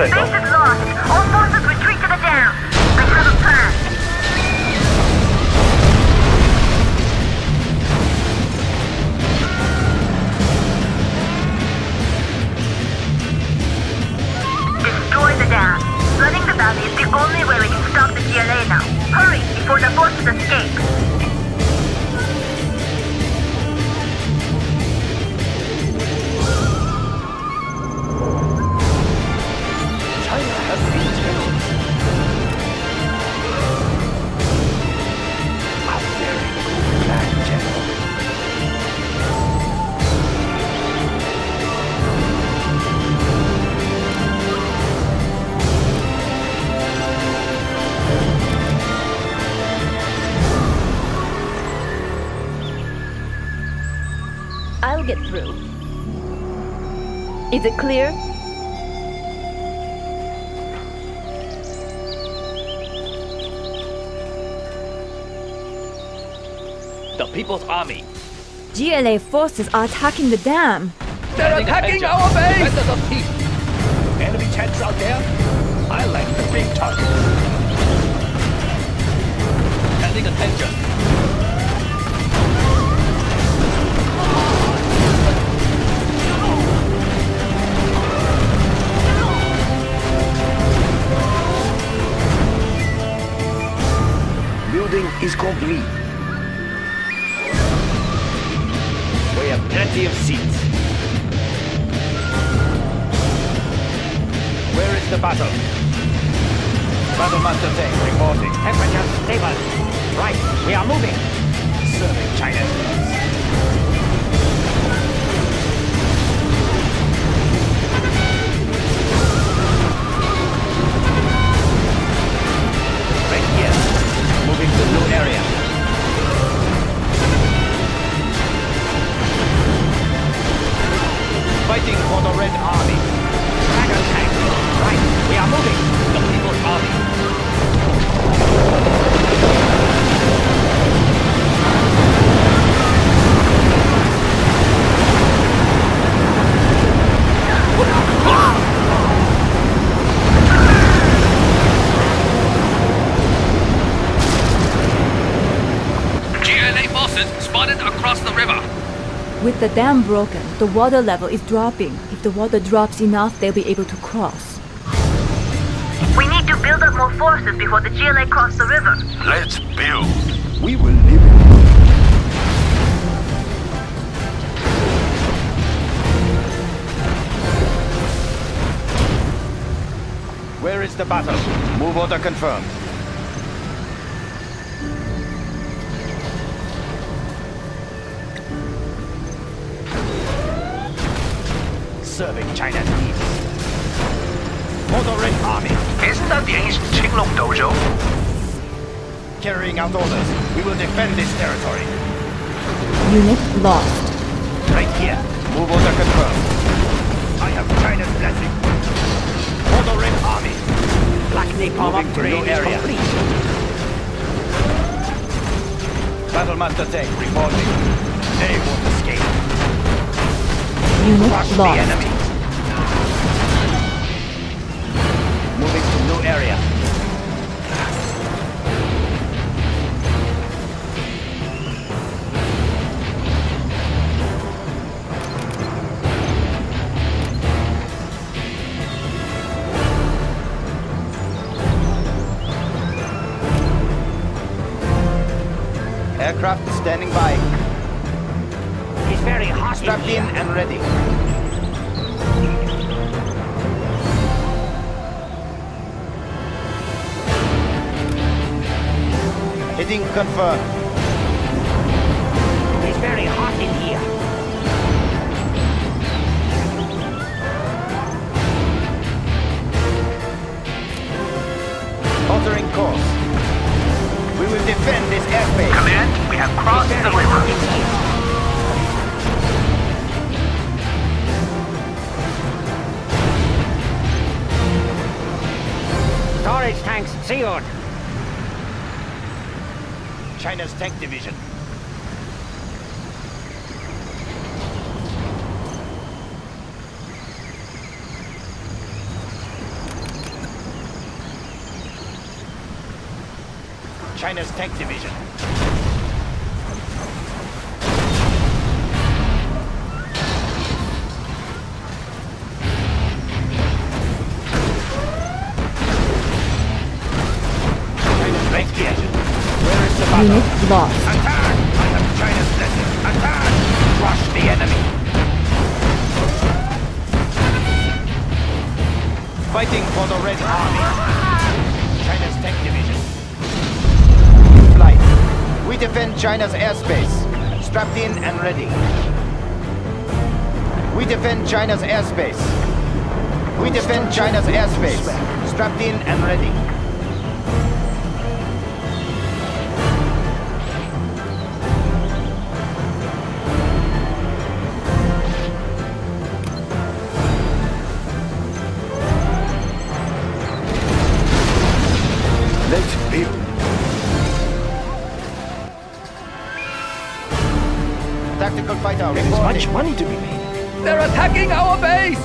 Base is lost. All forces retreat to the dam. I have a plan. Destroy the dam. Flooding the valley is the only way we can stop the GLA now. Hurry before the forces escape. Get through. Is it clear? The People's Army. GLA forces are attacking the dam. They're attacking our base! Enemy tanks out there? I like the big targets. Sending attention. Is complete. We have plenty of seats. Where is the battle? Battle Master Zeng reporting. Temperature stable. Right, we are moving. Serving China. Moving to the new area. Fighting for the Red Army. Dragon tank. Right, we are moving. The People's Army. With the dam broken, the water level is dropping. If the water drops enough, they'll be able to cross. We need to build up more forces before the GLA cross the river. Let's build. We will leave it. Where is the battle? Move order confirmed. Serving China's needs. For the Red Army. Isn't that the ancient Qinglong Dojo? Carrying out orders, we will defend this territory. Unit lost. Right here. Move order confirmed. I have China's blessing. For the Red Army. Black napalm upgrade is complete. Battle Master Zeng reporting. They won't escape. Unit lost. The enemy. Moving to new area. Aircraft standing by. Very hot. Strapped in and ready. Heading confirmed. It's very hot in here. Altering course. We will defend this airspace. Command, we have crossed the river. Storage tanks secured. China's tank division. China's tank division. Unit lost. Attack! I have China's lesson. Attack! Crush the enemy. Fighting for the Red Army. China's tank division. Flight. We defend China's airspace. Strapped in and ready. We defend China's airspace. We defend China's airspace. Strapped in and ready. There is much money to be made. They're attacking our base!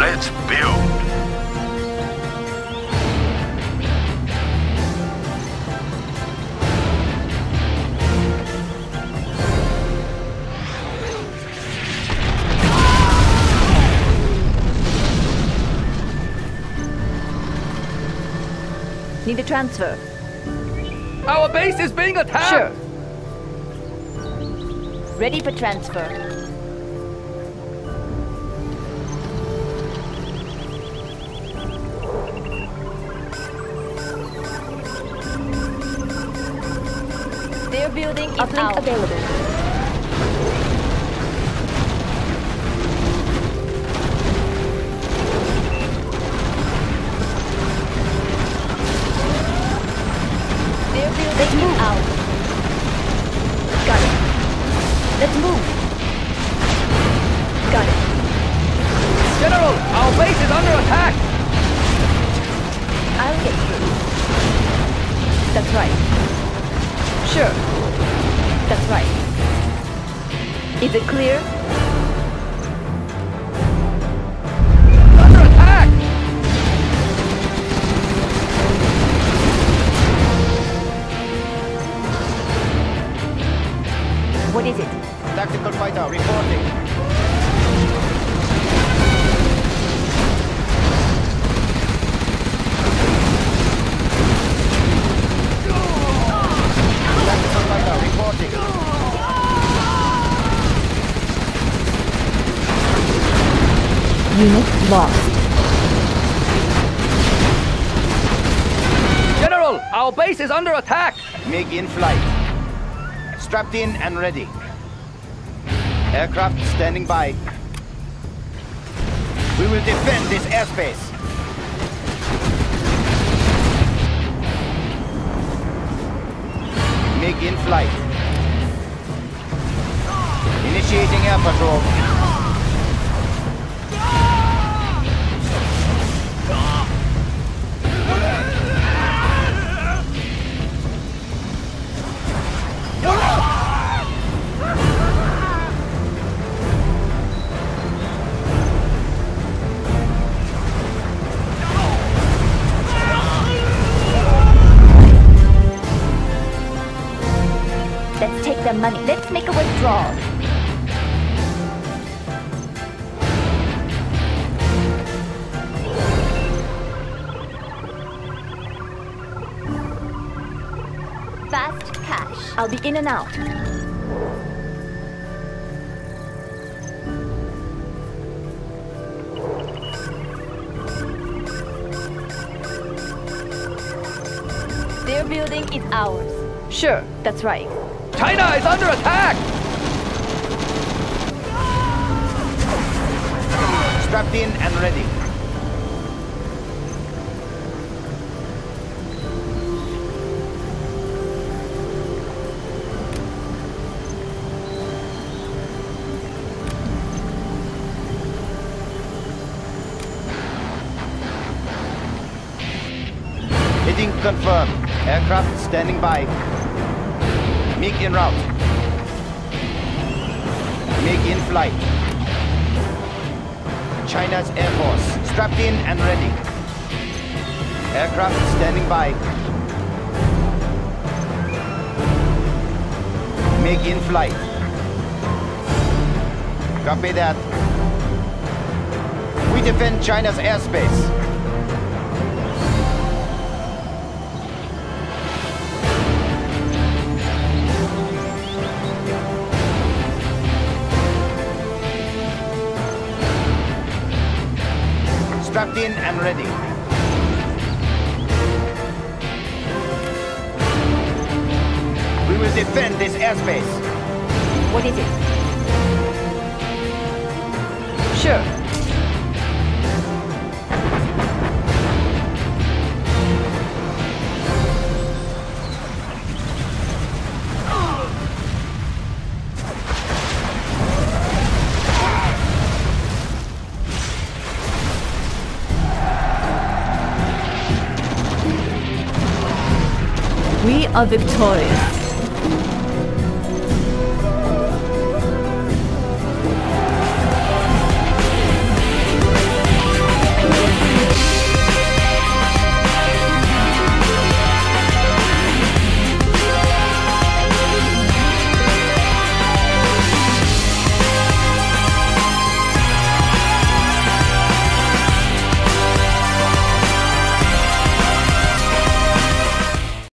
Let's build. Need a transfer. Our base is being attacked! Sure. Ready for transfer. Their building is out. Uplink available. Let's move out. Got it. Let's move. Got it. General, our base is under attack. I'll get you. That's right. Sure. That's right. Is it clear? What is it? Tactical fighter reporting. Tactical fighter reporting. Unit lost. General, our base is under attack. MiG in flight. Strapped in and ready. Aircraft standing by. We will defend this airspace. MiG in flight. Initiating air patrol. Money. Let's make a withdrawal. Fast cash. I'll be in and out. Their building is ours. Sure, that's right. China is under attack! Strapped in and ready. Heading confirmed. Aircraft standing by. MiG en route. MiG in flight. China's Air Force strapped in and ready. Aircraft standing by. MiG in flight. Copy that. We defend China's airspace. Strapped in and ready. We will defend this airspace. What is it? Sure. We are victorious.